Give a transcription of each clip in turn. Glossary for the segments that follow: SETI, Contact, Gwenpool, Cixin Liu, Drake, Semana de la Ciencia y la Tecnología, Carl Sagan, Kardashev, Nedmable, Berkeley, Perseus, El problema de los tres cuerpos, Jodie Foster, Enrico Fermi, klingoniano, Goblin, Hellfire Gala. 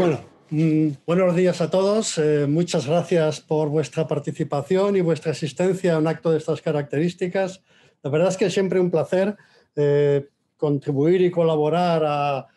Bueno, buenos días a todos. Muchas gracias por vuestra participación y vuestra asistencia a un acto de estas características. La verdad es que es siempre un placer contribuir y colaborar a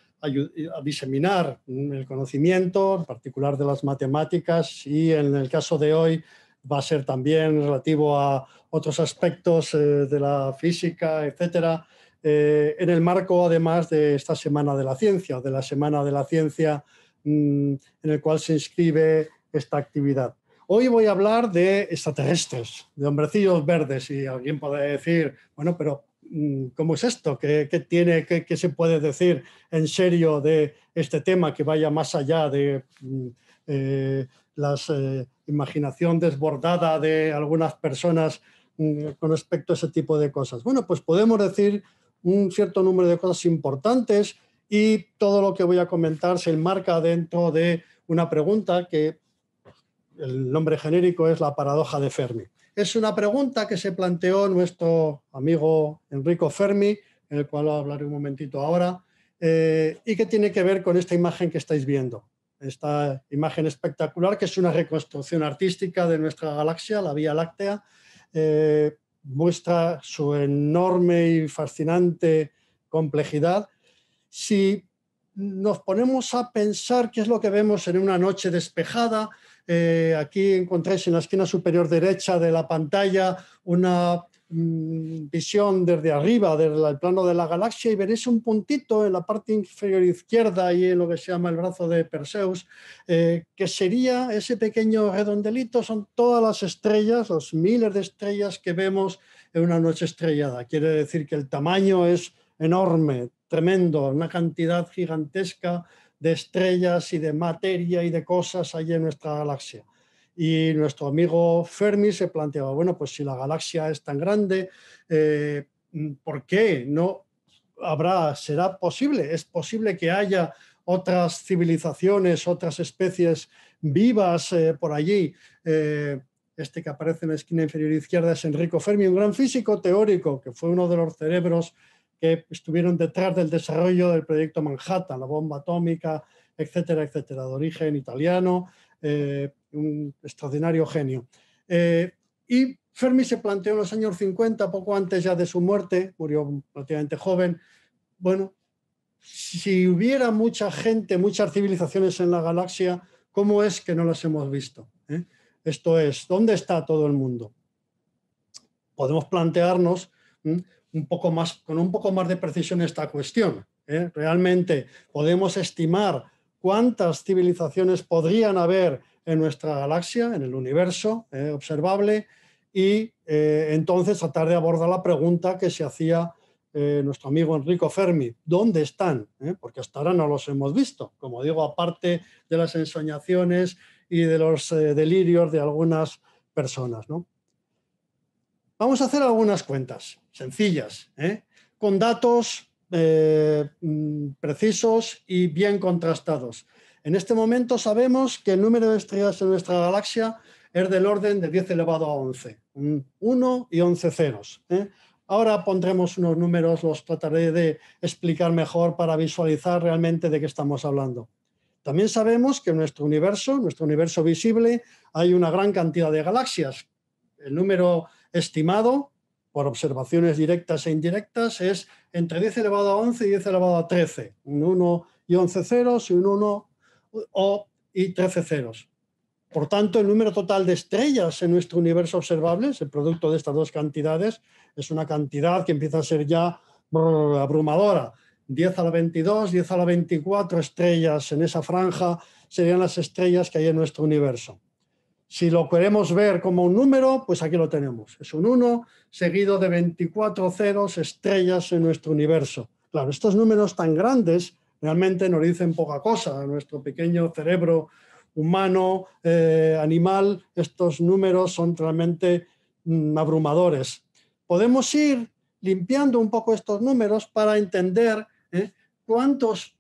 diseminar el conocimiento, en particular de las matemáticas, y en el caso de hoy va a ser también relativo a otros aspectos de la física, etcétera, en el marco además de esta Semana de la Ciencia, de la Semana de la Ciencia en el cual se inscribe esta actividad. Hoy voy a hablar de extraterrestres, de hombrecillos verdes, y alguien puede decir, bueno, pero ¿cómo es esto? ¿Qué se puede decir en serio de este tema que vaya más allá de la imaginación desbordada de algunas personas con respecto a ese tipo de cosas? Bueno, pues podemos decir un cierto número de cosas importantes, y todo lo que voy a comentar se enmarca dentro de una pregunta que el nombre genérico es la paradoja de Fermi. Es una pregunta que se planteó nuestro amigo Enrico Fermi, en el cual hablaré un momentito ahora, y que tiene que ver con esta imagen que estáis viendo. Esta imagen espectacular, que es una reconstrucción artística de nuestra galaxia, la Vía Láctea, muestra su enorme y fascinante complejidad. Si nos ponemos a pensar qué es lo que vemos en una noche despejada, aquí encontráis en la esquina superior derecha de la pantalla una visión desde arriba, desde el plano de la galaxia, y veréis un puntito en la parte inferior izquierda, ahí en lo que se llama el brazo de Perseus, que sería ese pequeño redondelito, son todas las estrellas, los miles de estrellas que vemos en una noche estrellada. Quiere decir que el tamaño es enorme, tremendo, una cantidad gigantesca de estrellas y de materia y de cosas allí en nuestra galaxia. Y nuestro amigo Fermi se planteaba, bueno, pues si la galaxia es tan grande, ¿por qué no habrá? ¿Será posible? ¿Es posible que haya otras civilizaciones, otras especies vivas por allí? Este que aparece en la esquina inferior izquierda es Enrico Fermi, un gran físico teórico, que fue uno de los cerebros que estuvieron detrás del desarrollo del proyecto Manhattan, la bomba atómica, etcétera, etcétera, de origen italiano, un extraordinario genio. Y Fermi se planteó en los años 50, poco antes ya de su muerte, murió relativamente joven, bueno, si hubiera mucha gente, muchas civilizaciones en la galaxia, ¿cómo es que no las hemos visto? Esto es, ¿dónde está todo el mundo? Podemos plantearnos con un poco más de precisión esta cuestión, ¿eh? Realmente podemos estimar cuántas civilizaciones podrían haber en nuestra galaxia, en el universo observable, y entonces tratar de abordar la pregunta que se hacía nuestro amigo Enrico Fermi, ¿dónde están? Porque hasta ahora no los hemos visto, como digo, aparte de las ensoñaciones y de los delirios de algunas personas, ¿no? Vamos a hacer algunas cuentas sencillas, con datos precisos y bien contrastados. En este momento sabemos que el número de estrellas en nuestra galaxia es del orden de 10 elevado a 11, 1 y 11 ceros. Ahora pondremos unos números, los trataré de explicar mejor para visualizar realmente de qué estamos hablando. También sabemos que en nuestro universo visible, hay una gran cantidad de galaxias. El número estimado por observaciones directas e indirectas es entre 10 elevado a 11 y 10 elevado a 13, un 1 y 11 ceros y un 1 y 13 ceros. Por tanto, el número total de estrellas en nuestro universo observable, el producto de estas dos cantidades, es una cantidad que empieza a ser ya abrumadora. 10 a la 22, 10 a la 24 estrellas en esa franja serían las estrellas que hay en nuestro universo. Si lo queremos ver como un número, pues aquí lo tenemos. Es un 1 seguido de 24 ceros, estrellas en nuestro universo. Claro, estos números tan grandes realmente nos dicen poca cosa a nuestro pequeño cerebro humano, animal. Estos números son realmente abrumadores. Podemos ir limpiando un poco estos números para entender cuántos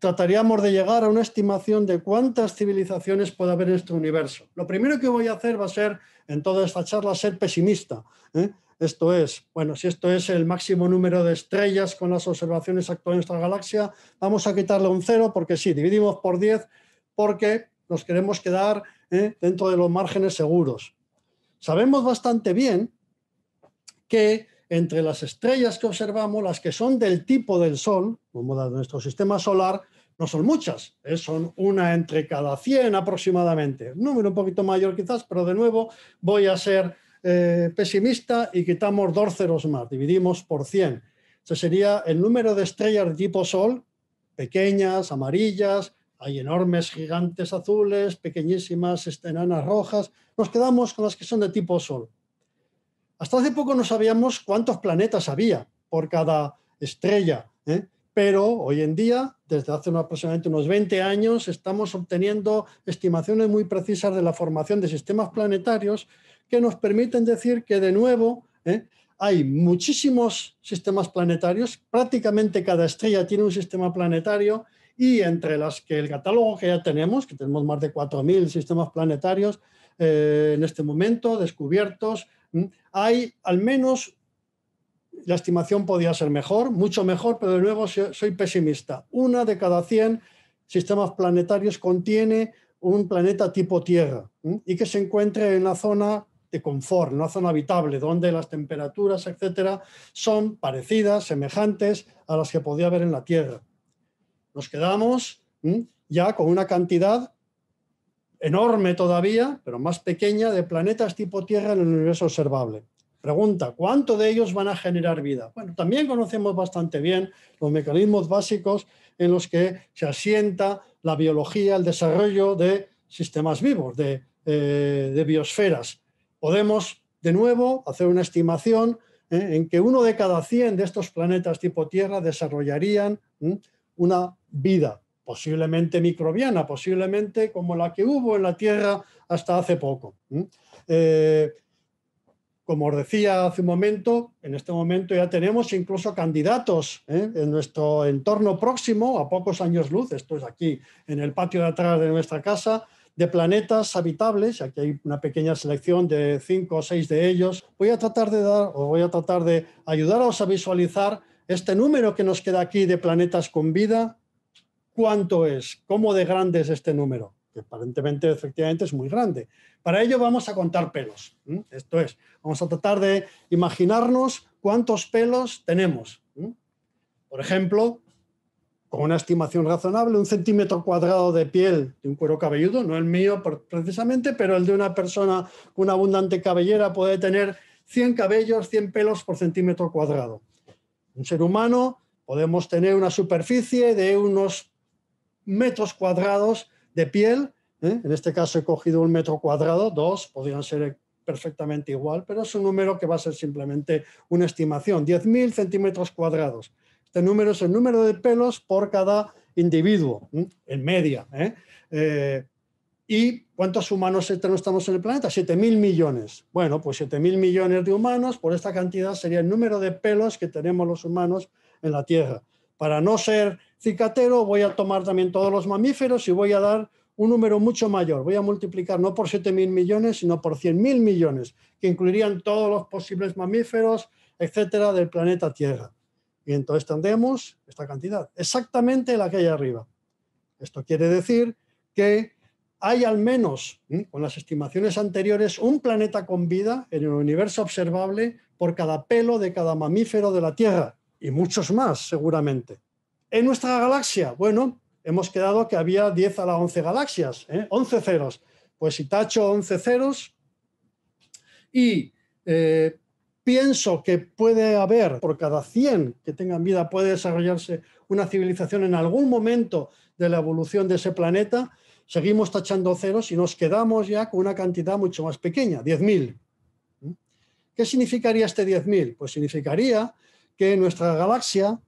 trataríamos de llegar a una estimación de cuántas civilizaciones puede haber en este universo. Lo primero que voy a hacer va a ser, en toda esta charla, ser pesimista. Esto es, bueno, si esto es el máximo número de estrellas con las observaciones actuales de nuestra galaxia, vamos a quitarle un 0 porque sí, dividimos por 10 porque nos queremos quedar dentro de los márgenes seguros. Sabemos bastante bien que entre las estrellas que observamos, las que son del tipo del Sol, como de nuestro sistema solar, no son muchas, son una entre cada 100 aproximadamente. Un número un poquito mayor quizás, pero de nuevo voy a ser pesimista y quitamos 2 ceros más, dividimos por 100. Ese sería el número de estrellas de tipo Sol, pequeñas, amarillas, hay enormes gigantes azules, pequeñísimas enanas rojas. Nos quedamos con las que son de tipo Sol. Hasta hace poco no sabíamos cuántos planetas había por cada estrella, pero hoy en día, desde hace aproximadamente unos 20 años, estamos obteniendo estimaciones muy precisas de la formación de sistemas planetarios que nos permiten decir que, de nuevo, hay muchísimos sistemas planetarios, prácticamente cada estrella tiene un sistema planetario y entre las que el catálogo que ya tenemos, que tenemos más de 4000 sistemas planetarios en este momento descubiertos, hay al menos, la estimación podía ser mejor, mucho mejor, pero de nuevo soy pesimista. Una de cada 100 sistemas planetarios contiene un planeta tipo Tierra y que se encuentre en la zona de confort, en una zona habitable, donde las temperaturas, etcétera, son parecidas, semejantes a las que podía haber en la Tierra. Nos quedamos ya con una cantidad enorme todavía, pero más pequeña, de planetas tipo Tierra en el universo observable. Pregunta, ¿cuánto de ellos van a generar vida? Bueno, también conocemos bastante bien los mecanismos básicos en los que se asienta la biología, el desarrollo de sistemas vivos, de biosferas. Podemos, de nuevo, hacer una estimación en que uno de cada 100 de estos planetas tipo Tierra desarrollarían una vida, posiblemente microbiana, posiblemente como la que hubo en la Tierra hasta hace poco. Como os decía hace un momento, en este momento ya tenemos incluso candidatos en nuestro entorno próximo, a pocos años luz, esto es aquí en el patio de atrás de nuestra casa, de planetas habitables. Aquí hay una pequeña selección de 5 o 6 de ellos. Voy a tratar de ayudaros a visualizar este número que nos queda aquí de planetas con vida. ¿Cuánto es? ¿Cómo de grande es este número? Que aparentemente, efectivamente, es muy grande. Para ello vamos a contar pelos. Esto es, vamos a tratar de imaginarnos cuántos pelos tenemos. Por ejemplo, con una estimación razonable, 1 cm² de piel de un cuero cabelludo, no el mío precisamente, pero el de una persona con una abundante cabellera puede tener 100 cabellos, 100 pelos por cm². Un ser humano podemos tener una superficie de unos metros cuadrados de piel, en este caso he cogido 1 m², 2, podrían ser perfectamente igual, pero es un número que va a ser simplemente una estimación, 10.000 cm². Este número es el número de pelos por cada individuo, en media. ¿Y cuántos humanos estamos en el planeta? 7.000 millones. Bueno, pues 7.000 millones de humanos, por esta cantidad sería el número de pelos que tenemos los humanos en la Tierra. Para no ser cicatero, voy a tomar también todos los mamíferos y voy a dar un número mucho mayor. Voy a multiplicar no por 7.000 millones, sino por 100.000 millones, que incluirían todos los posibles mamíferos, etcétera, del planeta Tierra. Y entonces tendremos esta cantidad, exactamente la que hay arriba. Esto quiere decir que hay al menos, con las estimaciones anteriores, un planeta con vida en el universo observable por cada pelo de cada mamífero de la Tierra. Y muchos más, seguramente. En nuestra galaxia, bueno, hemos quedado que había 10⁴ galaxias, 11 ceros. Pues si tacho 11 ceros y pienso que puede haber, por cada 100 que tengan vida, puede desarrollarse una civilización en algún momento de la evolución de ese planeta, seguimos tachando ceros y nos quedamos ya con una cantidad mucho más pequeña, 10.000. ¿Qué significaría este 10.000? Pues significaría que en nuestra galaxia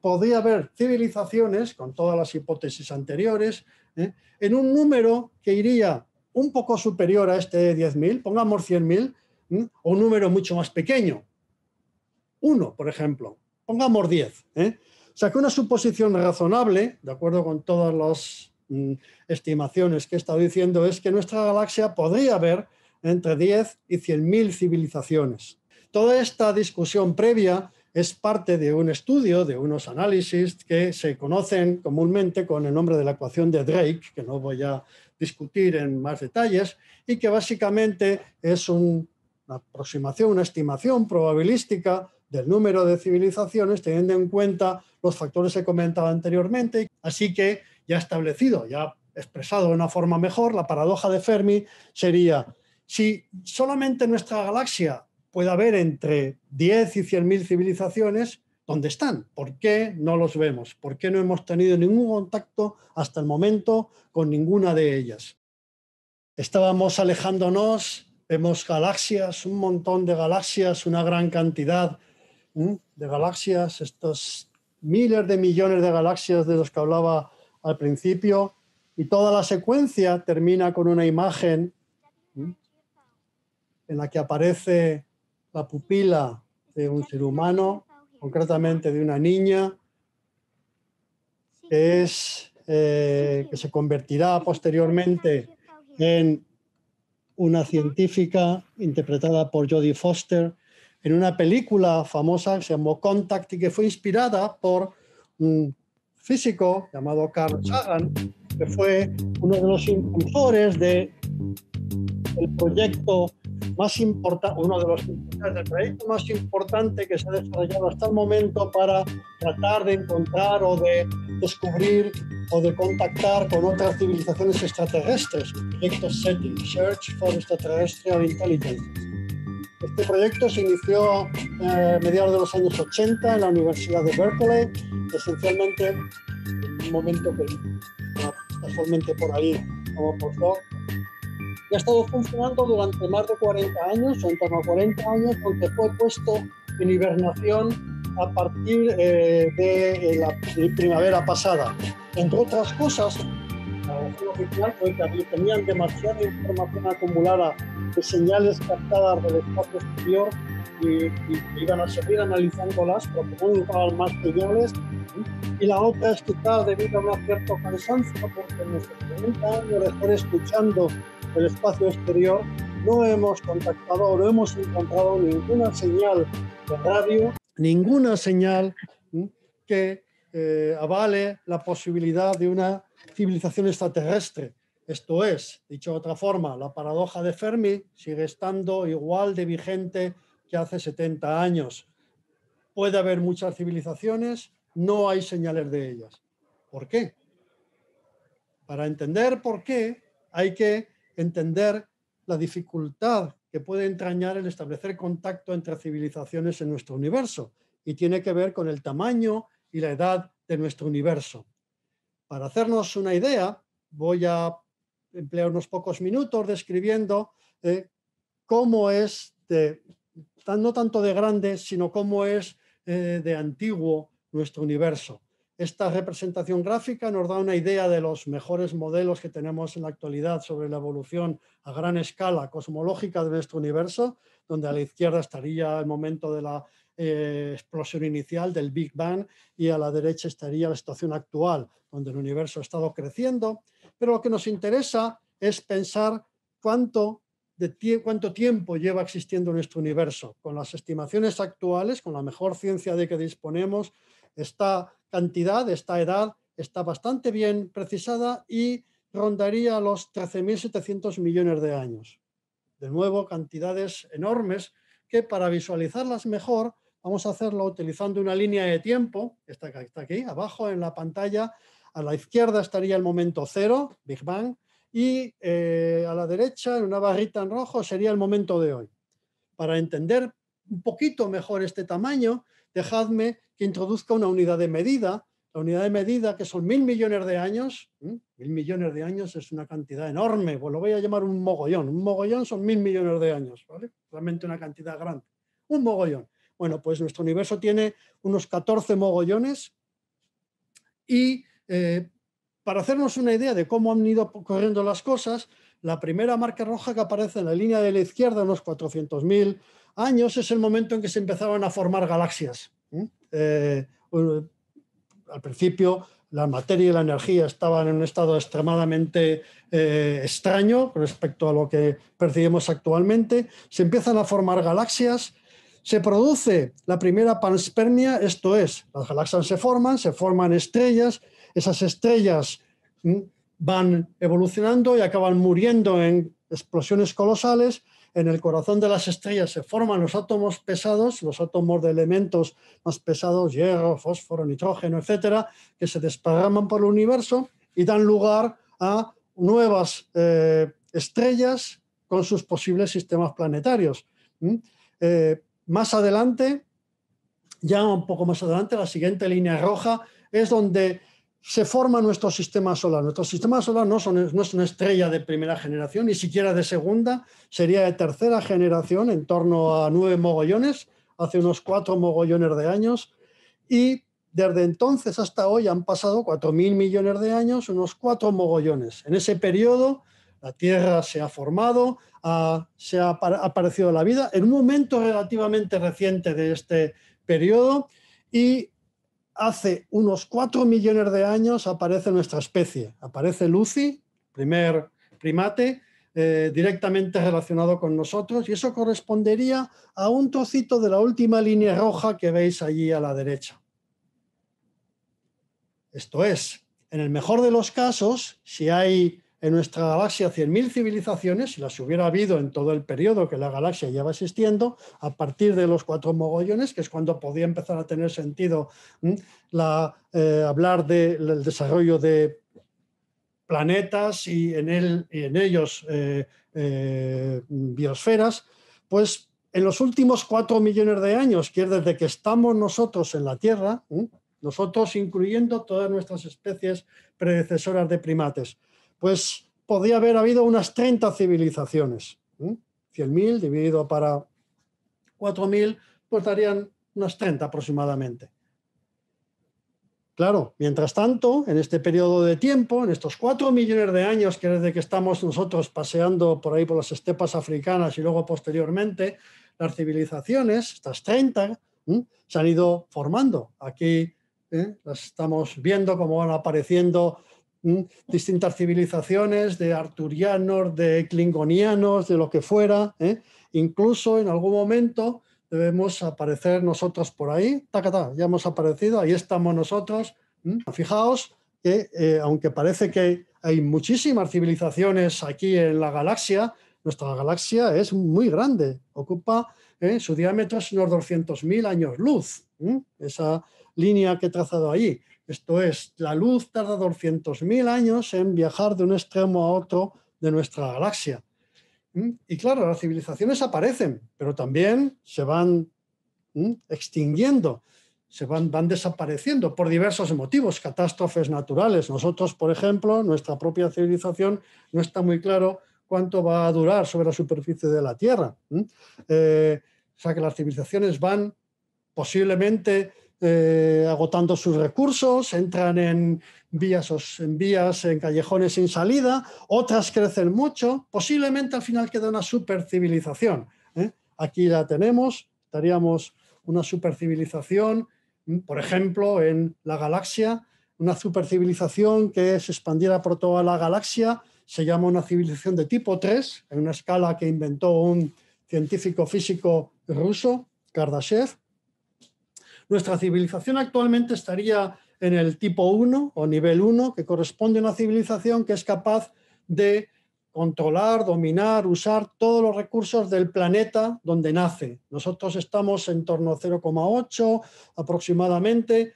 podría haber civilizaciones, con todas las hipótesis anteriores, en un número que iría un poco superior a este 10.000, pongamos 100.000, o un número mucho más pequeño. 1, por ejemplo, pongamos 10. O sea que una suposición razonable, de acuerdo con todas las estimaciones que he estado diciendo, es que en nuestra galaxia podría haber entre 10 y 100.000 civilizaciones. Toda esta discusión previa es parte de un estudio, de unos análisis que se conocen comúnmente con el nombre de la ecuación de Drake, que no voy a discutir en más detalles, y que básicamente es una aproximación, una estimación probabilística del número de civilizaciones teniendo en cuenta los factores que he comentado anteriormente. Así que ya establecido, ya expresado de una forma mejor, la paradoja de Fermi sería: si solamente en nuestra galaxia puede haber entre 10 y 100.000 civilizaciones, ¿dónde están? ¿Por qué no los vemos? ¿Por qué no hemos tenido ningún contacto hasta el momento con ninguna de ellas? Estábamos alejándonos, vemos galaxias, un montón de galaxias, una gran cantidad de galaxias, estos miles de millones de galaxias de los que hablaba al principio, y toda la secuencia termina con una imagen en la que aparece la pupila de un ser humano, concretamente de una niña, que se convertirá posteriormente en una científica interpretada por Jodie Foster en una película famosa que se llamó Contact y que fue inspirada por un físico llamado Carl Sagan, que fue uno de los impulsores del proyecto más importante, uno de los proyectos más importantes que se ha desarrollado hasta el momento para tratar de encontrar o de descubrir o de contactar con otras civilizaciones extraterrestres, el proyecto SETI, Search for Extraterrestrial Intelligence. Este proyecto se inició a mediados de los años 80 en la Universidad de Berkeley, esencialmente en un momento que casualmente por ahí como postdoc, y ha estado funcionando durante más de 40 años, o en torno a 40 años, aunque fue puesto en hibernación a partir de la primavera pasada. Entre otras cosas, la versión oficial fue que tenían demasiada información acumulada de señales captadas del espacio exterior y iban a seguir analizándolas porque no encontraban más señales. Y la otra es que tal, debido a un cierto cansancio, porque en nuestros 40 años de estar escuchando el espacio exterior, no hemos contactado o no hemos encontrado ninguna señal de radio, ninguna señal que avale la posibilidad de una civilización extraterrestre. Esto es, dicho de otra forma, la paradoja de Fermi sigue estando igual de vigente que hace 70 años. Puede haber muchas civilizaciones, no hay señales de ellas. ¿Por qué? Para entender por qué hay que entender la dificultad que puede entrañar el establecer contacto entre civilizaciones en nuestro universo, y tiene que ver con el tamaño y la edad de nuestro universo. Para hacernos una idea, voy a emplear unos pocos minutos describiendo cómo es, no tanto de grande, sino cómo es de antiguo nuestro universo. Esta representación gráfica nos da una idea de los mejores modelos que tenemos en la actualidad sobre la evolución a gran escala cosmológica de nuestro universo, donde a la izquierda estaría el momento de la explosión inicial del Big Bang y a la derecha estaría la situación actual, donde el universo ha estado creciendo. Pero lo que nos interesa es pensar cuánto tiempo lleva existiendo nuestro universo. Con las estimaciones actuales, con la mejor ciencia de que disponemos, esta cantidad, esta edad, está bastante bien precisada y rondaría los 13.700 millones de años. De nuevo, cantidades enormes que, para visualizarlas mejor, vamos a hacerlo utilizando una línea de tiempo, esta que está aquí abajo en la pantalla. A la izquierda estaría el momento cero, Big Bang, y a la derecha, en una barrita en rojo, sería el momento de hoy. Para entender un poquito mejor este tamaño, dejadme que introduzca una unidad de medida, la unidad de medida que son 1.000 millones de años. 1.000 millones de años es una cantidad enorme, pues lo voy a llamar un mogollón son 1.000 millones de años, ¿vale? Realmente una cantidad grande, un mogollón. Bueno, pues nuestro universo tiene unos 14 mogollones y para hacernos una idea de cómo han ido ocurriendo las cosas, la primera marca roja que aparece en la línea de la izquierda, unos 400.000 años, es el momento en que se empezaban a formar galaxias. Al principio la materia y la energía estaban en un estado extremadamente extraño respecto a lo que percibimos actualmente. Se empiezan a formar galaxias, se produce la primera panspermia, esto es, las galaxias se forman estrellas, esas estrellas van evolucionando y acaban muriendo en explosiones colosales. En el corazón de las estrellas se forman los átomos pesados, los átomos de elementos más pesados, hierro, fósforo, nitrógeno, etcétera, que se desparraman por el universo y dan lugar a nuevas estrellas con sus posibles sistemas planetarios. Más adelante, ya un poco más adelante, la siguiente línea roja es donde se forma nuestro sistema solar. Nuestro sistema solar no es una estrella de primera generación, ni siquiera de segunda, sería de tercera generación, en torno a 9 mogollones, hace unos 4 mogollones de años, y desde entonces hasta hoy han pasado 4.000 millones de años, unos 4 mogollones. En ese periodo la Tierra se ha formado, se ha aparecido la vida, en un momento relativamente reciente de este periodo, y hace unos 4 millones de años aparece nuestra especie. Aparece Lucy, primer primate, directamente relacionado con nosotros, y eso correspondería a un trocito de la última línea roja que veis allí a la derecha. Esto es, en el mejor de los casos, si hay en nuestra galaxia 100.000 civilizaciones, si las hubiera habido en todo el periodo que la galaxia lleva existiendo, a partir de los 4 mogollones, que es cuando podía empezar a tener sentido hablar del desarrollo de planetas y en ellos biosferas, pues en los últimos 4 millones de años, que es desde que estamos nosotros en la Tierra, nosotros incluyendo todas nuestras especies predecesoras de primates, pues podría haber habido unas 30 civilizaciones. 100.000 dividido para 4.000, pues darían unas 30 aproximadamente. Claro, mientras tanto, en este periodo de tiempo, en estos 4 millones de años que desde que estamos nosotros paseando por ahí por las estepas africanas y luego posteriormente, las civilizaciones, estas 30, se han ido formando. Aquí las estamos viendo cómo van apareciendo distintas civilizaciones de arturianos, de klingonianos, de lo que fuera, incluso en algún momento debemos aparecer nosotros por ahí, ya hemos aparecido, ahí estamos nosotros. Fijaos que aunque parece que hay muchísimas civilizaciones aquí en la galaxia, nuestra galaxia es muy grande, ocupa, su diámetro es unos 200.000 años luz, esa línea que he trazado allí. Esto es, la luz tarda 200.000 años en viajar de un extremo a otro de nuestra galaxia. Y claro, las civilizaciones aparecen, pero también se van extinguiendo, van desapareciendo por diversos motivos, catástrofes naturales. Nosotros, por ejemplo, nuestra propia civilización, no está muy claro cuánto va a durar sobre la superficie de la Tierra. O sea que las civilizaciones van posiblemente agotando sus recursos, entran en callejones sin salida, otras crecen mucho, posiblemente al final queda una supercivilización. Aquí la tenemos, estaríamos una supercivilización, por ejemplo, en la galaxia, una supercivilización que se expandiera por toda la galaxia, se llama una civilización de tipo 3, en una escala que inventó un científico físico ruso, Kardashev. Nuestra civilización actualmente estaría en el tipo 1 o nivel 1, que corresponde a una civilización que es capaz de controlar, dominar, usar todos los recursos del planeta donde nace. Nosotros estamos en torno a 0,8 aproximadamente,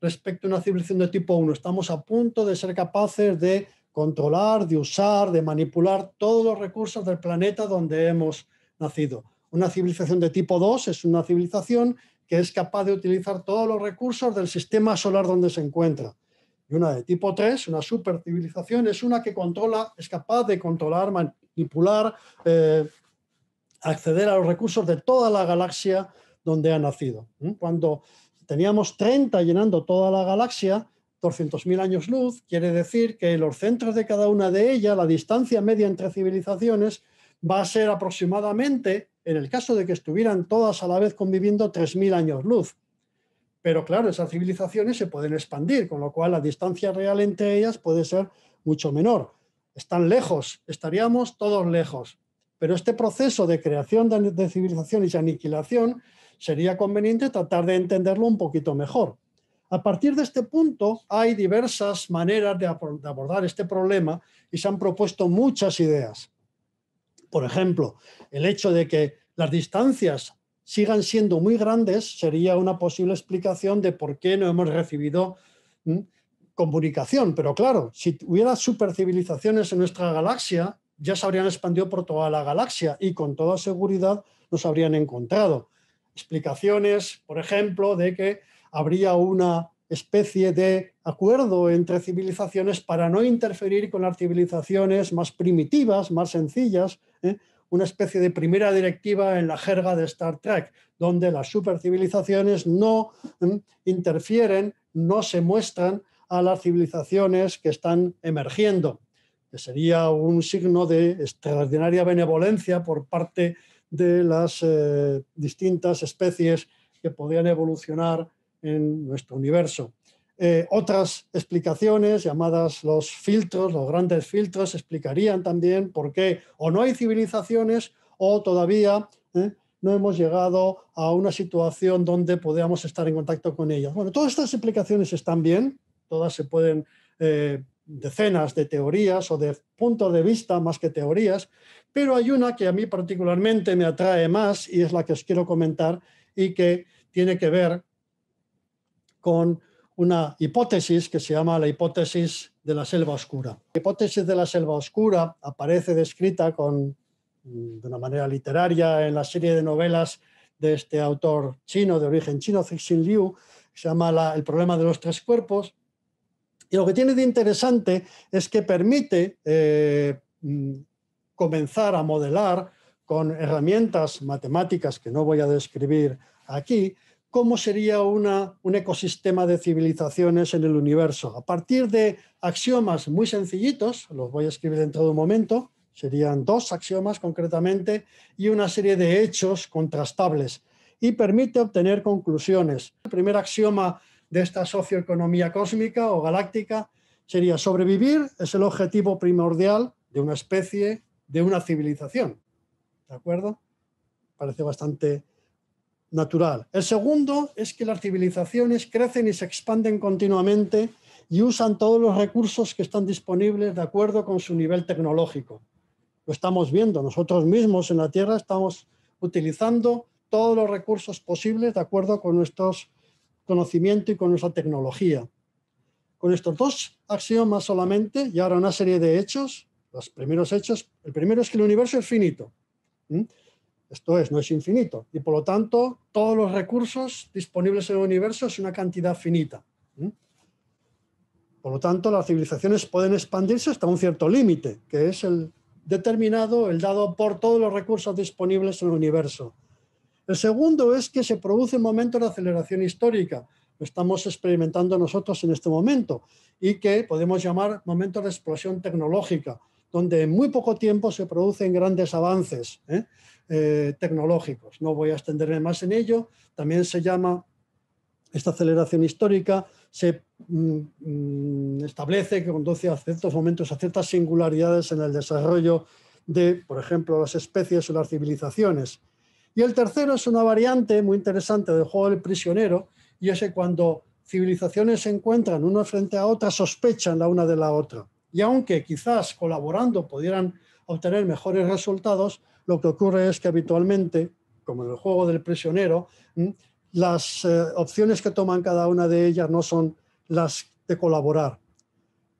respecto a una civilización de tipo 1. Estamos a punto de ser capaces de controlar, de usar, de manipular todos los recursos del planeta donde hemos nacido. Una civilización de tipo 2 es una civilización que es capaz de utilizar todos los recursos del sistema solar donde se encuentra. Y una de tipo 3, una supercivilización, es una que controla, es capaz de controlar, manipular, acceder a los recursos de toda la galaxia donde ha nacido. Cuando teníamos 30 llenando toda la galaxia, 200.000 años luz, quiere decir que los centros de cada una de ellas, la distancia media entre civilizaciones, va a ser aproximadamente, en el caso de que estuvieran todas a la vez conviviendo, 3.000 años luz. Pero claro, esas civilizaciones se pueden expandir, con lo cual la distancia real entre ellas puede ser mucho menor. Están lejos, estaríamos todos lejos. Pero este proceso de creación de civilizaciones y aniquilación sería conveniente tratar de entenderlo un poquito mejor. A partir de este punto hay diversas maneras de abordar este problema y se han propuesto muchas ideas. Por ejemplo, el hecho de que las distancias sigan siendo muy grandes sería una posible explicación de por qué no hemos recibido comunicación. Pero claro, si hubiera supercivilizaciones en nuestra galaxia, ya se habrían expandido por toda la galaxia y con toda seguridad nos habrían encontrado. Explicaciones, por ejemplo, de que habría una especie de acuerdo entre civilizaciones para no interferir con las civilizaciones más primitivas, más sencillas, una especie de primera directiva en la jerga de Star Trek, donde las supercivilizaciones no interfieren, no se muestran a las civilizaciones que están emergiendo, que sería un signo de extraordinaria benevolencia por parte de las distintas especies que podrían evolucionar en nuestro universo. Otras explicaciones, llamadas los filtros, los grandes filtros, explicarían también por qué o no hay civilizaciones o todavía no hemos llegado a una situación donde podamos estar en contacto con ellas. Bueno, todas estas explicaciones están bien, todas se pueden, decenas de teorías o de puntos de vista más que teorías, pero hay una que a mí particularmente me atrae más y es la que os quiero comentar y que tiene que ver con una hipótesis que se llama la hipótesis de la selva oscura. La hipótesis de la selva oscura aparece descrita de una manera literaria en la serie de novelas de este autor chino, de origen chino, Cixin Liu, que se llama El problema de los tres cuerpos. Y lo que tiene de interesante es que permite comenzar a modelar con herramientas matemáticas que no voy a describir aquí, cómo sería un ecosistema de civilizaciones en el universo. A partir de axiomas muy sencillitos, los voy a escribir dentro de un momento, serían 2 axiomas concretamente y una serie de hechos contrastables y permite obtener conclusiones. El primer axioma de esta socioeconomía cósmica o galáctica sería: sobrevivir es el objetivo primordial de una especie, de una civilización. ¿De acuerdo? Parece bastante natural. El segundo es que las civilizaciones crecen y se expanden continuamente y usan todos los recursos que están disponibles de acuerdo con su nivel tecnológico. Lo estamos viendo, nosotros mismos en la Tierra estamos utilizando todos los recursos posibles de acuerdo con nuestros conocimiento y con nuestra tecnología. Con estos 2 axiomas solamente, y ahora una serie de hechos, los primeros hechos, el primero es que el universo es finito, esto es, no es infinito, y por lo tanto todos los recursos disponibles en el universo es una cantidad finita. Por lo tanto, las civilizaciones pueden expandirse hasta un cierto límite, que es el determinado, el dado por todos los recursos disponibles en el universo. El segundo es que se produce un momento de aceleración histórica, lo estamos experimentando nosotros en este momento, y que podemos llamar momentos de explosión tecnológica, donde en muy poco tiempo se producen grandes avances tecnológicos. No voy a extenderme más en ello, también se llama esta aceleración histórica, se establece que conduce a ciertos momentos, a ciertas singularidades en el desarrollo de, por ejemplo, las especies o las civilizaciones. Y el tercero es una variante muy interesante del juego del prisionero, y es que cuando civilizaciones se encuentran una frente a otra, sospechan la una de la otra. Y aunque quizás colaborando pudieran obtener mejores resultados, lo que ocurre es que habitualmente, como en el juego del prisionero, las opciones que toman cada una de ellas no son las de colaborar.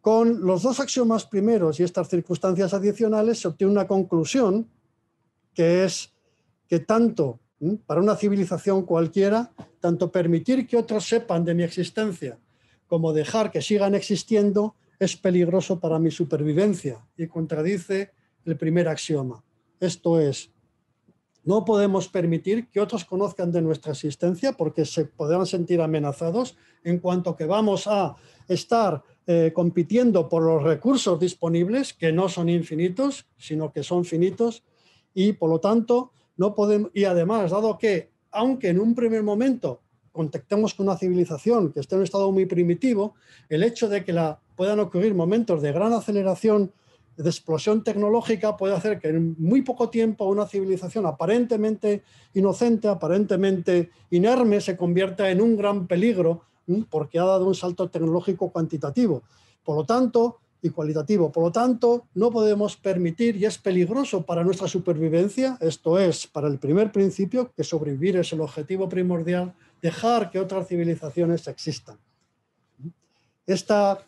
Con los 2 axiomas primeros y estas circunstancias adicionales se obtiene una conclusión que es que tanto para una civilización cualquiera, tanto permitir que otros sepan de mi existencia como dejar que sigan existiendo es peligroso para mi supervivencia y contradice el primer axioma. Esto es, no podemos permitir que otros conozcan de nuestra existencia porque se podrán sentir amenazados en cuanto que vamos a estar compitiendo por los recursos disponibles, que no son infinitos, sino que son finitos, y por lo tanto no podemos, y además, dado que, aunque en un primer momento contactemos con una civilización que esté en un estado muy primitivo, el hecho de que puedan ocurrir momentos de gran aceleración de explosión tecnológica puede hacer que en muy poco tiempo una civilización aparentemente inocente, aparentemente inerme, se convierta en un gran peligro porque ha dado un salto tecnológico cuantitativo, por lo tanto, y cualitativo. Por lo tanto, no podemos permitir, y es peligroso para nuestra supervivencia, esto es, para el primer principio, que sobrevivir es el objetivo primordial, dejar que otras civilizaciones existan. Este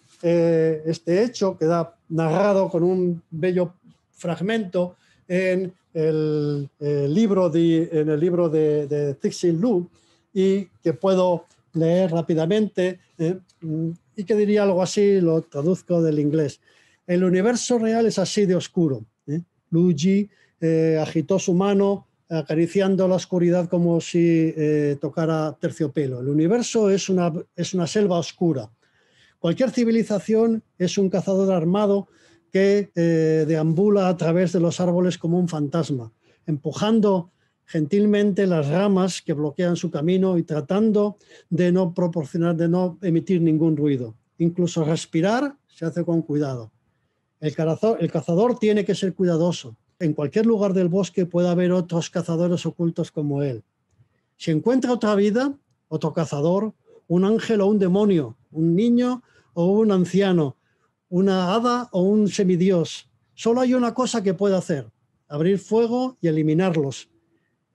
hecho queda narrado con un bello fragmento en el libro de Cixin Liu, y que puedo leer rápidamente, y que diría algo así, lo traduzco del inglés. El universo real es así de oscuro. Luigi agitó su mano acariciando la oscuridad como si tocara terciopelo. El universo es una selva oscura. Cualquier civilización es un cazador armado que deambula a través de los árboles como un fantasma, empujando gentilmente las ramas que bloquean su camino y tratando de no proporcionar, de no emitir ningún ruido. Incluso respirar se hace con cuidado. El cazador tiene que ser cuidadoso. En cualquier lugar del bosque puede haber otros cazadores ocultos como él. Si encuentra otra vida, otro cazador, un ángel o un demonio, un niño o un anciano, una hada o un semidios, solo hay una cosa que puede hacer: abrir fuego y eliminarlos.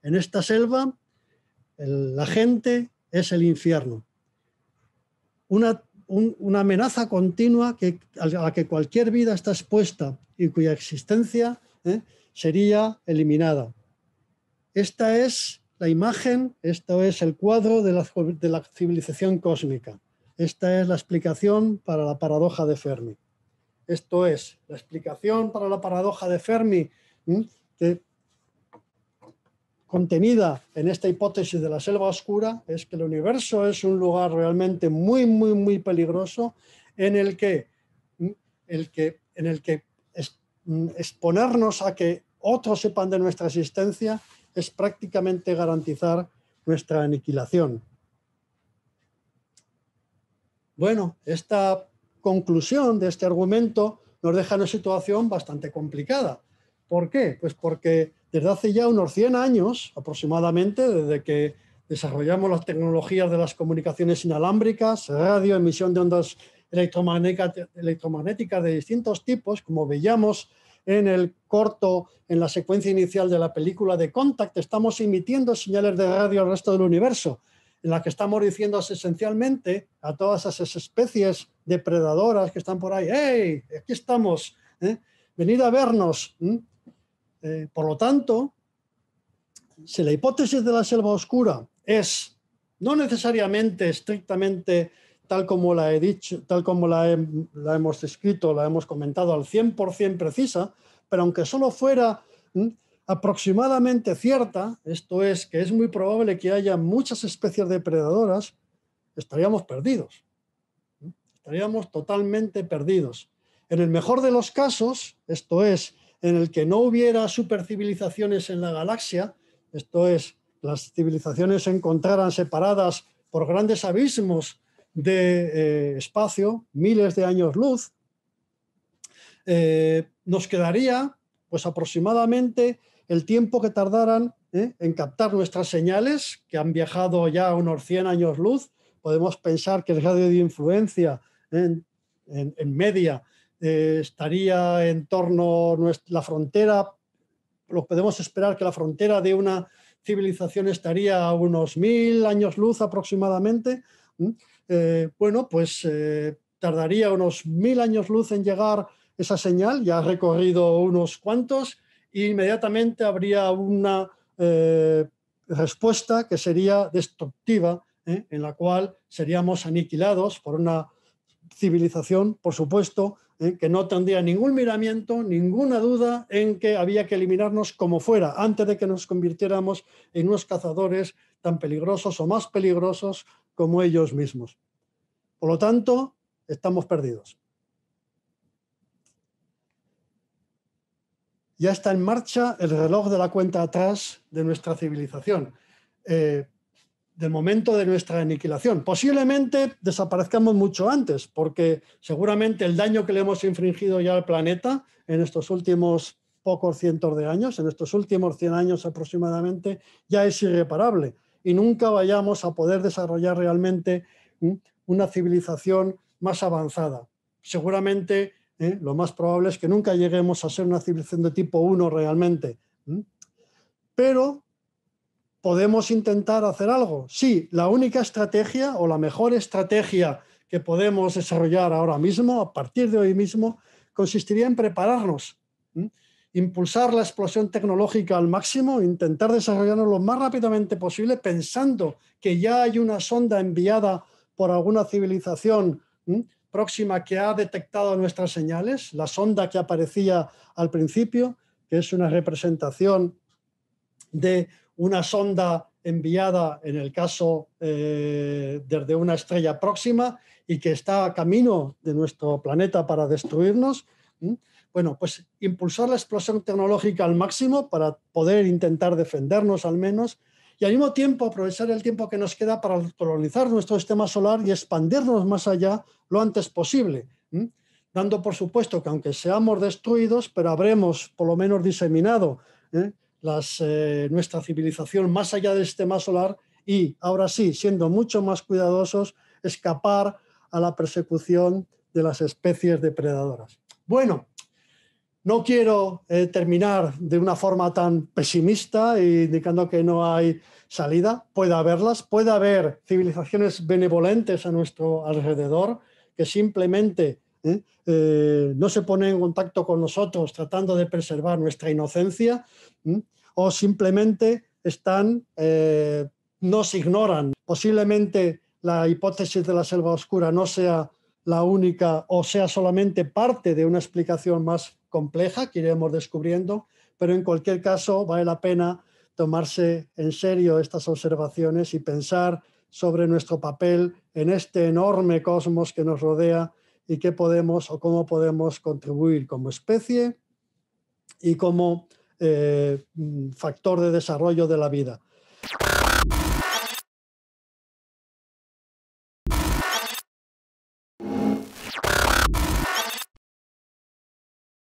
En esta selva, la gente es el infierno. Una amenaza continua a la que cualquier vida está expuesta y cuya existencia sería eliminada. Esta es la imagen, esto es el cuadro de la civilización cósmica. Esta es la explicación para la paradoja de Fermi. Esto es la explicación para la paradoja de Fermi, contenida en esta hipótesis de la selva oscura, es que el universo es un lugar realmente muy, muy, muy peligroso en el que exponernos a que otros sepan de nuestra existencia es prácticamente garantizar nuestra aniquilación. Bueno, esta conclusión de este argumento nos deja en una situación bastante complicada. ¿Por qué? Pues porque desde hace ya unos 100 años aproximadamente, desde que desarrollamos las tecnologías de las comunicaciones inalámbricas, radio, emisión de ondas electromagnéticas de distintos tipos, como veíamos en el corto, en la secuencia inicial de la película de Contact, estamos emitiendo señales de radio al resto del universo, en la que estamos diciendo esencialmente a todas esas especies depredadoras que están por ahí: ¡hey, aquí estamos! ¡Venid a vernos! Por lo tanto, si la hipótesis de la selva oscura es no necesariamente estrictamente tal como la he dicho, tal como la hemos descrito, la hemos comentado al 100% precisa, pero aunque solo fuera aproximadamente cierta, esto es que es muy probable que haya muchas especies depredadoras, estaríamos perdidos. Estaríamos totalmente perdidos. En el mejor de los casos, esto es, en el que no hubiera supercivilizaciones en la galaxia, esto es, las civilizaciones se encontraran separadas por grandes abismos de espacio, miles de años luz, nos quedaría pues aproximadamente el tiempo que tardaran en captar nuestras señales, que han viajado ya unos 100 años luz. Podemos pensar que el radio de influencia en media estaría en torno a la frontera, lo podemos esperar que la frontera de una civilización estaría a unos 1000 años luz aproximadamente. Bueno, pues tardaría unos 1000 años luz en llegar esa señal, ya ha recorrido unos cuantos, e inmediatamente habría una respuesta que sería destructiva, en la cual seríamos aniquilados por una civilización, por supuesto, que no tendría ningún miramiento, ninguna duda en que había que eliminarnos como fuera, antes de que nos convirtiéramos en unos cazadores tan peligrosos o más peligrosos como ellos mismos. Por lo tanto, estamos perdidos. Ya está en marcha el reloj de la cuenta atrás de nuestra civilización. del momento de nuestra aniquilación. Posiblemente desaparezcamos mucho antes, porque seguramente el daño que le hemos infringido ya al planeta en estos últimos pocos cientos de años, en estos últimos 100 años aproximadamente, ya es irreparable. Y nunca vayamos a poder desarrollar realmente una civilización más avanzada. Seguramente lo más probable es que nunca lleguemos a ser una civilización de tipo 1 realmente. Pero podemos intentar hacer algo. Sí, la única estrategia o la mejor estrategia que podemos desarrollar ahora mismo, a partir de hoy mismo, consistiría en prepararnos, impulsar la explosión tecnológica al máximo, intentar desarrollarnos lo más rápidamente posible, pensando que ya hay una sonda enviada por alguna civilización próxima que ha detectado nuestras señales, la sonda que aparecía al principio, que es una representación de una sonda enviada, en el caso desde una estrella próxima y que está a camino de nuestro planeta para destruirnos. Bueno, pues impulsar la explosión tecnológica al máximo para poder intentar defendernos al menos y al mismo tiempo aprovechar el tiempo que nos queda para colonizar nuestro sistema solar y expandirnos más allá lo antes posible, dando por supuesto que aunque seamos destruidos, pero habremos por lo menos diseminado nuestra civilización más allá del sistema solar y, ahora sí, siendo mucho más cuidadosos, escapar a la persecución de las especies depredadoras. Bueno, no quiero terminar de una forma tan pesimista, indicando que no hay salida. Puede haberlas, puede haber civilizaciones benevolentes a nuestro alrededor que simplemente no se ponen en contacto con nosotros tratando de preservar nuestra inocencia, o simplemente están, nos ignoran. Posiblemente la hipótesis de la selva oscura no sea la única o sea solamente parte de una explicación más compleja que iremos descubriendo, pero en cualquier caso vale la pena tomarse en serio estas observaciones y pensar sobre nuestro papel en este enorme cosmos que nos rodea y qué podemos o cómo podemos contribuir como especie y como factor de desarrollo de la vida.